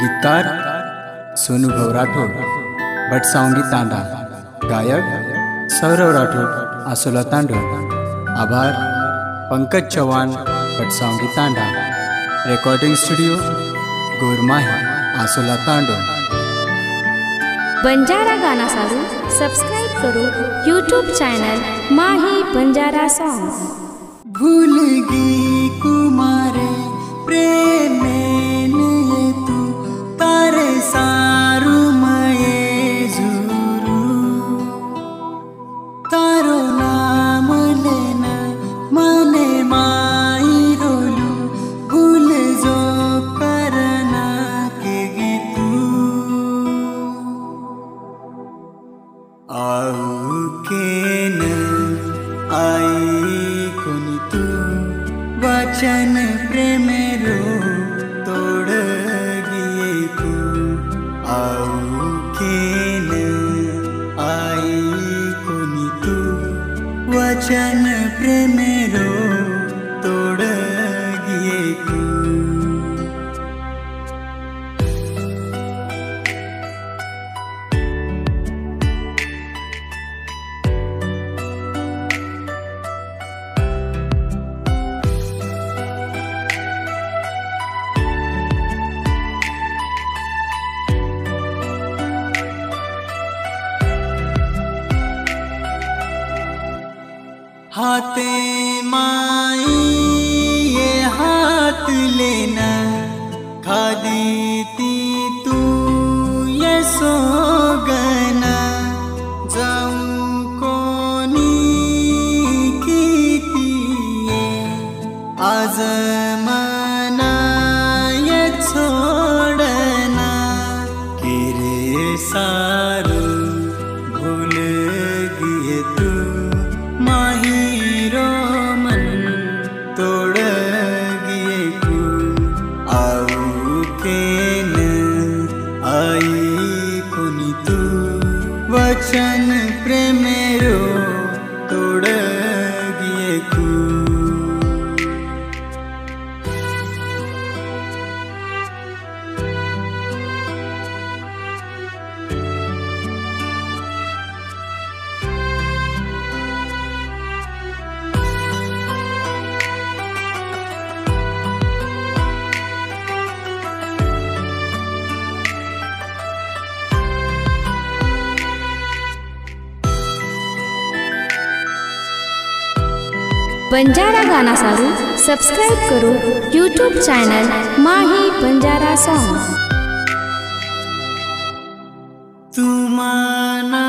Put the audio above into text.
गीतकार सोनूभाऊ राठोड, भटसांवगी तांडा, गायक सौरव राठोड आसोला तांडो, आभार पंकज चव्हाण भटसांवगी तांडा, रेकॉर्डिंग स्टुडियो गुरमाही आसोला तांडो। बंजारा गाना सारू सब्सक्राइब करो YouTube channel Mahi Banjara songs. भूलगी कु मारे प्रेम ने तू तारे सारू मये जूरू, तारो नाम लेना मने माई रोलू, भूल जो करना के तू आऊ के न आई कोनी तू वचन प्रेम रो तोड़ गिए तू आऊ के न आई कोनी तू वचन प्रेम रो तोड़ गिए तू। हाथे माई ये हाथ लेना खादी ती तू ये सोगना, जाऊं कोनी कीती ये आजमाना ये छोड़ना, किरे सारू भूल गए तू माही वचन प्रेम रो तोड़ गिए तू। बंजारा गाना सारू सब्सक्राइब करो YouTube channel Mahi Banjara song. तू माना